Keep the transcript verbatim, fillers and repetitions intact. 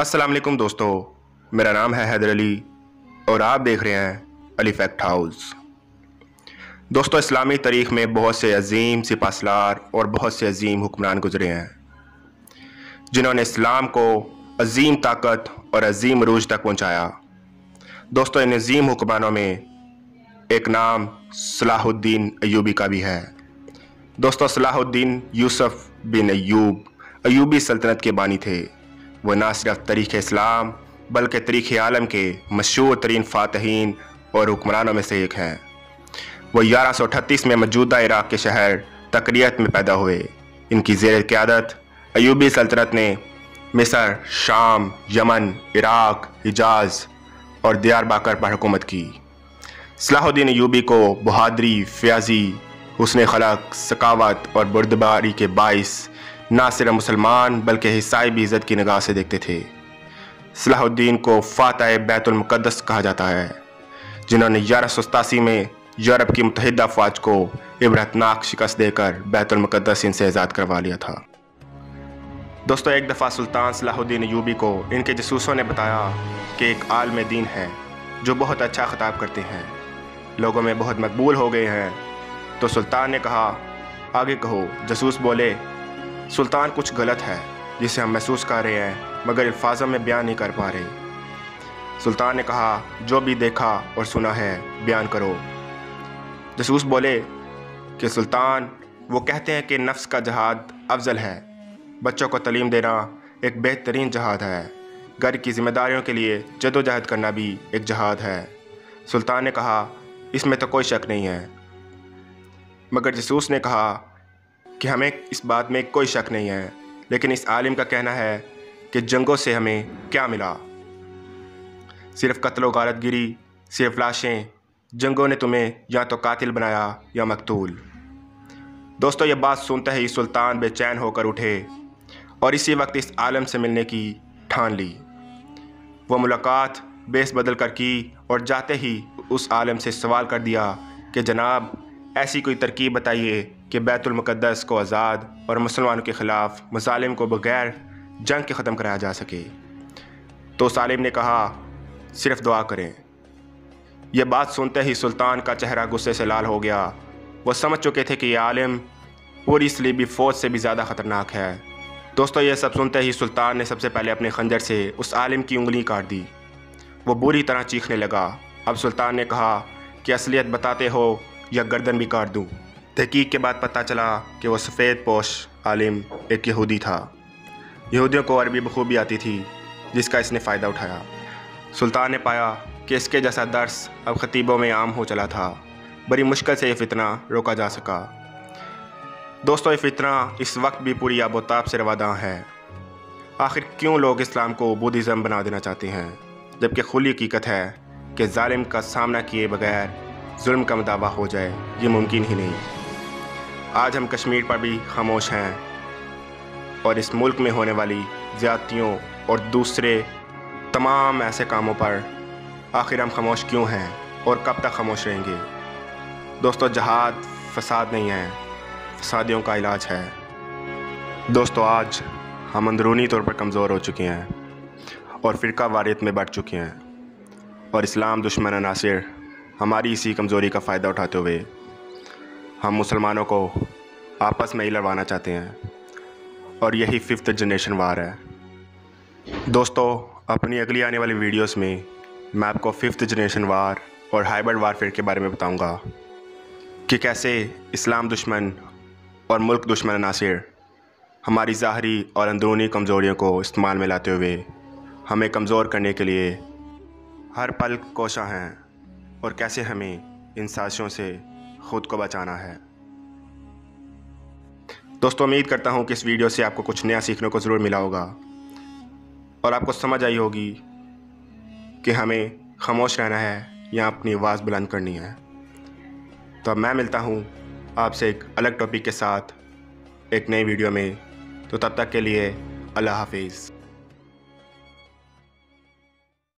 अस्सलाम वालेकुम दोस्तों, मेरा नाम है हैदर अली और आप देख रहे हैं अलीफैक्ट हाउस। दोस्तों, इस्लामी तारीख़ में बहुत से अजीम सिपासलार और बहुत से अजीम हुक्मरान गुजरे हैं जिन्होंने इस्लाम को अजीम ताकत और अजीम अरूज तक पहुँचाया। दोस्तों, इन अजीम हुक्मरानों में एक नाम सलाहुद्दीन अय्यूबी का भी है। दोस्तों, Salahuddin Yusuf bin Ayyub Ayyubi सल्तनत के बानी थे। वह ना सिर्फ तारीख़ इस्लाम बल्कि तारीख़ आलम के मशहूर तरीन फ़ातहीन और हुक्मरानों में से एक हैं। वह ग्यारह सौ अठतीस में मौजूदा इराक़ के शहर तकरीत में पैदा हुए। इनकी ज़ेर क़यादत अय्यूबी सल्तनत ने मिस्र, शाम, यमन, इराक़, हिजाज़ और दियारबाकर पर हुकूमत की। सलाहुद्दीन अय्यूबी को बहादरी, फ़याज़ी, हुस्न ख़लक़, सखावत और बर्दबारी के बाइस ना सिर्फ मुसलमान बल्कि ईसाई भी इज़्ज़त की निगाह से देखते थे। सलाहुद्दीन को फ़ातह बैतुलमक़दस कहा जाता है, जिन्होंने ग्यारह सौ सतासी में यूरोप की मुत्तहिदा फ़ौज को इबरतनाक शिकस्त देकर बैतुलमक़दस इनसे आज़ाद करवा लिया था। दोस्तों, एक दफ़ा सुल्तान सलाहुद्दीन अय्यूबी को इनके जासूसों ने बताया कि एक आलिम दीन है जो बहुत अच्छा ख़िताब करते हैं, लोगों में बहुत मकबूल हो गए हैं। तो सुल्तान ने कहा, आगे कहो। जासूस बोले, सुल्तान कुछ गलत है जिसे हम महसूस कर रहे हैं मगर अल्फाज़ों में बयान नहीं कर पा रहे। सुल्तान ने कहा, जो भी देखा और सुना है बयान करो। जासूस बोले कि सुल्तान, वो कहते हैं कि नफ्स का जहाद अफजल है, बच्चों को तलीम देना एक बेहतरीन जहाद है, घर की जिम्मेदारियों के लिए जदोजहद करना भी एक जहाद है। सुल्तान ने कहा, इसमें तो कोई शक नहीं है। मगर जासूस ने कहा कि हमें इस बात में कोई शक नहीं है, लेकिन इस आलिम का कहना है कि जंगों से हमें क्या मिला, सिर्फ कत्ल व गारतगिरी, सिर्फ लाशें। जंगों ने तुम्हें या तो कातिल बनाया या मकतूल। दोस्तों, ये बात सुनते ही सुल्तान बेचैन होकर उठे और इसी वक्त इस आलिम से मिलने की ठान ली। वो मुलाकात बेस बदल कर की और जाते ही उस आलिम से सवाल कर दिया कि जनाब, ऐसी कोई तरकीब बताइए कि बैतुलमक़दस को आज़ाद और मुसलमानों के ख़िलाफ़ मज़ालिम को बग़ैर जंग के ख़त्म कराया जा सके। तो सालिम ने कहा, सिर्फ़ दुआ करें। यह बात सुनते ही सुल्तान का चेहरा गुस्से से लाल हो गया। वो समझ चुके थे कि यह आलिम पूरी सलीबी फ़ौज से भी ज़्यादा ख़तरनाक है। दोस्तों, यह सब सुनते ही सुल्तान ने सबसे पहले अपने खंजर से उस आलिम की उंगली काट दी। वो बुरी तरह चीखने लगा। अब सुल्तान ने कहा कि असलियत बताते हो या गर्दन भी काट दूँ। तहकीक के बाद पता चला कि वह सफ़ेद पोश आलिम एक यहूदी था। यहूदियों को अरबी बखूबी आती थी, जिसका इसने फ़ायदा उठाया। सुल्तान ने पाया कि इसके जैसा दर्स अब ख़तीबों में आम हो चला था। बड़ी मुश्किल से ये फितना रोका जा सका। दोस्तों, ये फितना इस वक्त भी पूरी आबोताब से रवादां है। आखिर क्यों लोग इस्लाम को बुद्धिज़्म बना देना चाहते हैं, जबकि खुली हकीकत है कि ज़ालिम का सामना किए बगैर जुल्म का मदावा हो जाए, ये मुमकिन ही नहीं। आज हम कश्मीर पर भी खामोश हैं और इस मुल्क में होने वाली ज़्यादतियों और दूसरे तमाम ऐसे कामों पर आखिर हम खामोश क्यों हैं और कब तक खामोश रहेंगे। दोस्तों, जहाद फसाद नहीं है, फसादियों का इलाज है। दोस्तों, आज हम अंदरूनी तौर पर कमज़ोर हो चुके हैं और फ़िरका वारियत में बढ़ चुके हैं और इस्लाम दुश्मन अनासिर हमारी इसी कमज़ोरी का फ़ायदा उठाते हुए हम मुसलमानों को आपस में ही लड़वाना चाहते हैं और यही फिफ्थ जनरेशन वार है। दोस्तों, अपनी अगली आने वाली वीडियोस में मैं आपको फिफ्थ जनरेशन वार और हाइब्रिड वारफेयर के बारे में बताऊंगा कि कैसे इस्लाम दुश्मन और मुल्क दुश्मन अनासिर हमारी ज़ाहरी और अंदरूनी कमज़ोरियों को इस्तेमाल में लाते हुए हमें कमज़ोर करने के लिए हर पल कोशा हैं और कैसे हमें इन साजिशों से खुद को बचाना है। दोस्तों, उम्मीद करता हूँ कि इस वीडियो से आपको कुछ नया सीखने को ज़रूर मिला होगा और आपको समझ आई होगी कि हमें खामोश रहना है या अपनी आवाज़ बुलंद करनी है। तो अब मैं मिलता हूँ आपसे एक अलग टॉपिक के साथ एक नई वीडियो में। तो तब तक के लिए अल्लाह हाफिज़।